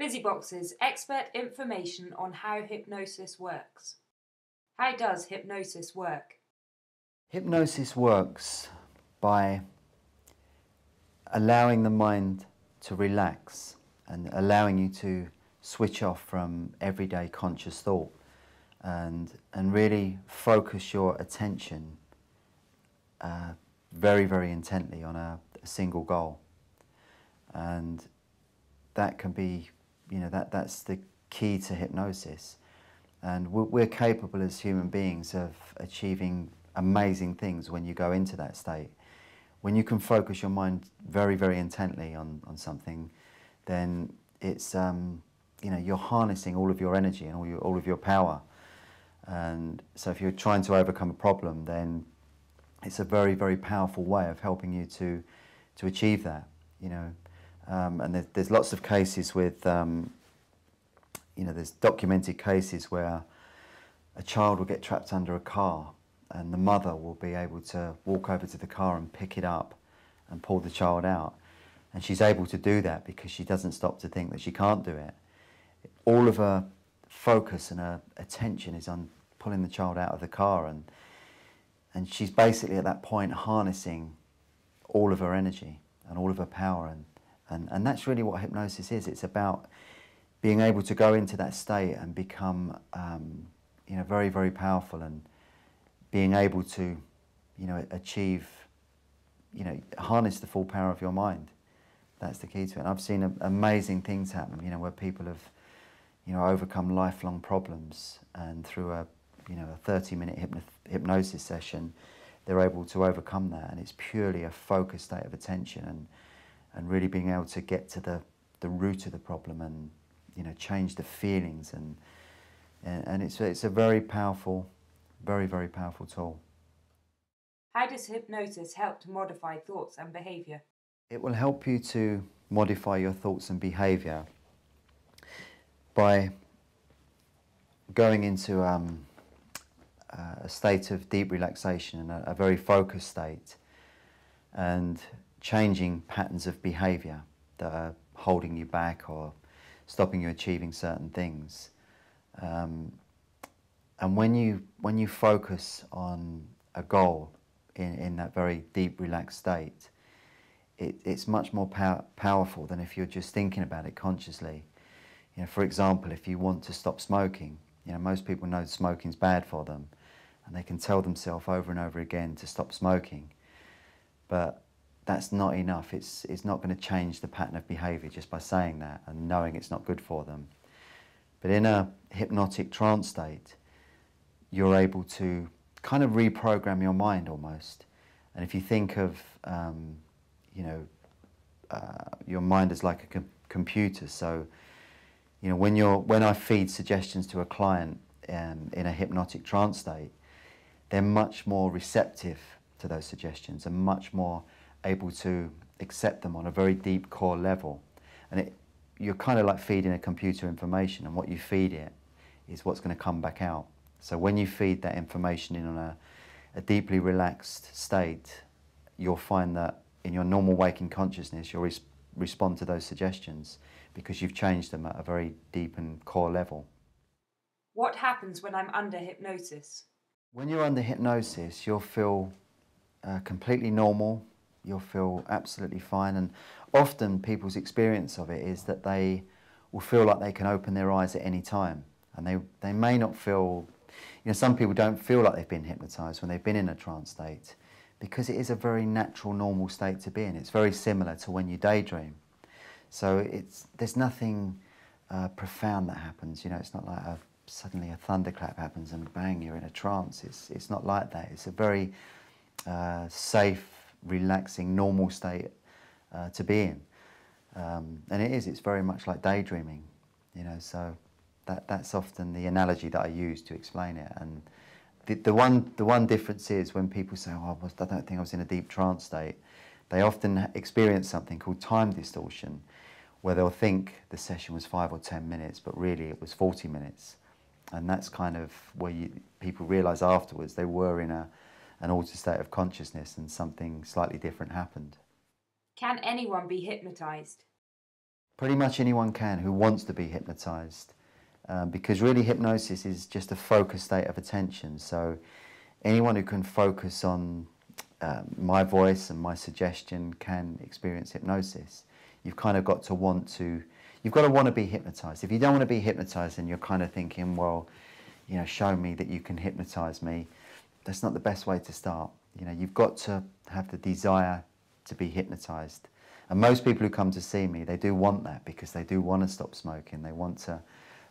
Busy Boxes, expert information on how hypnosis works. How does hypnosis work? Hypnosis works by allowing the mind to relax and allowing you to switch off from everyday conscious thought and really focus your attention very, very intently on a single goal. And that can be, that's the key to hypnosis. And we're capable as human beings of achieving amazing things when you go into that state. When you can focus your mind very, very intently on something, then it's, you're harnessing all of your energy and all of your power. And so if you're trying to overcome a problem, then it's a very, very powerful way of helping you to achieve that, And there's lots of cases with, there's documented cases where a child will get trapped under a car and the mother will be able to walk over to the car and pick it up and pull the child out. And she's able to do that because she doesn't stop to think that she can't do it. All of her focus and her attention is on pulling the child out of the car, and she's basically at that point harnessing all of her energy and all of her power, and that's really what hypnosis is. It's about being able to go into that state and become very, very powerful and being able to achieve, harness the full power of your mind. That's the key to it. And I've seen amazing things happen, where people have overcome lifelong problems, and through a 30-minute hypnosis session, they're able to overcome that, and it's purely a focused state of attention and really being able to get to the root of the problem and change the feelings, and it's a very powerful, very, very powerful tool. How does hypnosis help to modify thoughts and behaviour? It will help you to modify your thoughts and behaviour by going into a state of deep relaxation and a very focused state, and changing patterns of behaviour that are holding you back or stopping you achieving certain things. And when you focus on a goal in that very deep relaxed state, it's much more powerful than if you're just thinking about it consciously. For example, if you want to stop smoking, most people know smoking's bad for them, and they can tell themselves over and over again to stop smoking, but that's not enough. It's not going to change the pattern of behaviour just by saying that and knowing it's not good for them. But in a hypnotic trance state, you're able to kind of reprogram your mind almost. And if you think of your mind as like a computer, so when I feed suggestions to a client in a hypnotic trance state, they're much more receptive to those suggestions and much more able to accept them on a very deep core level. And you're kind of like feeding a computer information, and what you feed it is what's going to come back out. So when you feed that information in on a deeply relaxed state, you'll find that in your normal waking consciousness you'll respond to those suggestions because you've changed them at a very deep and core level. What happens when I'm under hypnosis? When you're under hypnosis, you'll feel completely normal. You'll feel absolutely fine, and often people's experience of it is that they will feel like they can open their eyes at any time, and they may not feel, some people don't feel like they've been hypnotised when they've been in a trance state, because it is a very natural, normal state to be in. It's very similar to when you daydream, so there's nothing profound that happens. It's not like suddenly a thunderclap happens and bang, you're in a trance. It's not like that. It's a very safe, relaxing, normal state to be in, and it's very much like daydreaming, so that's often the analogy that I use to explain it. And the one difference is, when people say, oh, I don't think I was in a deep trance state, they often experience something called time distortion, where they'll think the session was 5 or 10 minutes, but really it was 40 minutes, and that's kind of where people realise afterwards they were in an altered state of consciousness and something slightly different happened. Can anyone be hypnotised? Pretty much anyone can who wants to be hypnotized, because really hypnosis is just a focused state of attention. So anyone who can focus on my voice and my suggestion can experience hypnosis. You've kind of got to want to, you've got to want to be hypnotized. If you don't want to be hypnotized, then you're kind of thinking, well, you know, show me that you can hypnotize me. That's not the best way to start. You know, you've got to have the desire to be hypnotized. And most people who come to see me, they do want that because they do want to stop smoking. They want to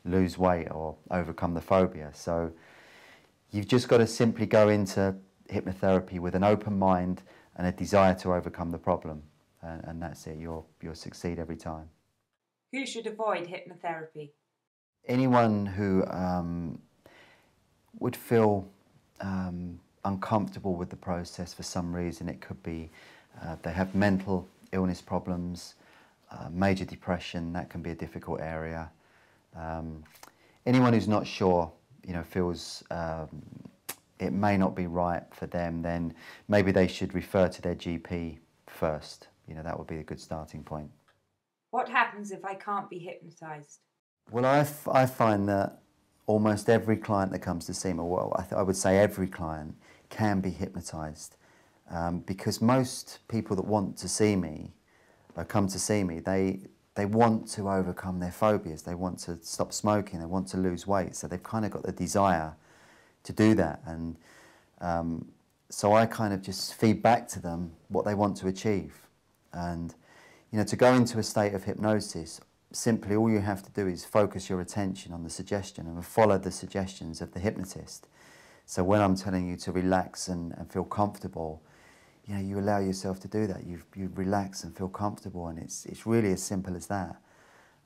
lose weight or overcome the phobia. So you've just got to simply go into hypnotherapy with an open mind and a desire to overcome the problem. And that's it. You'll succeed every time. Who should avoid hypnotherapy? Anyone who would feel uncomfortable with the process for some reason. It could be they have mental illness problems, major depression, that can be a difficult area. Anyone who's not sure, you know, feels it may not be right for them, then maybe they should refer to their GP first. You know, that would be a good starting point. What happens if I can't be hypnotised? Well, I find that almost every client that comes to see me, well, I would say every client can be hypnotised. Because most people that want to see me, or come to see me, they want to overcome their phobias, they want to stop smoking, they want to lose weight, so they've kind of got the desire to do that. And so I kind of just feed back to them what they want to achieve. And you know, to go into a state of hypnosis, simply all you have to do is focus your attention on the suggestion and follow the suggestions of the hypnotist. So when I'm telling you to relax and feel comfortable, you know, you allow yourself to do that. You relax and feel comfortable, and it's really as simple as that.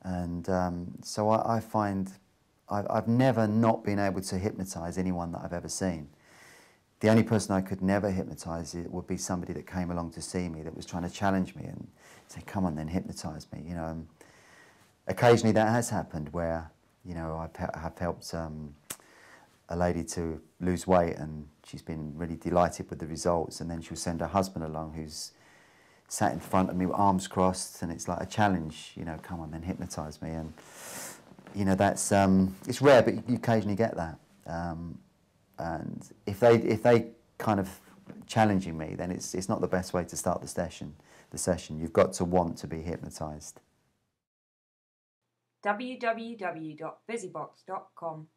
And so I find I've never not been able to hypnotise anyone that I've ever seen. The only person I could never hypnotise would be somebody that came along to see me that was trying to challenge me and say, "Come on, then hypnotise me." You know, and occasionally that has happened where, you know, I've helped a lady to lose weight, and she's been really delighted with the results, and then she'll send her husband along who's sat in front of me with arms crossed, and it's like a challenge, you know, come on then hypnotise me. And you know, that's it's rare, but you occasionally get that, and if they kind of challenging me, then it's not the best way to start the session. You've got to want to be hypnotised. www.bizzibox.com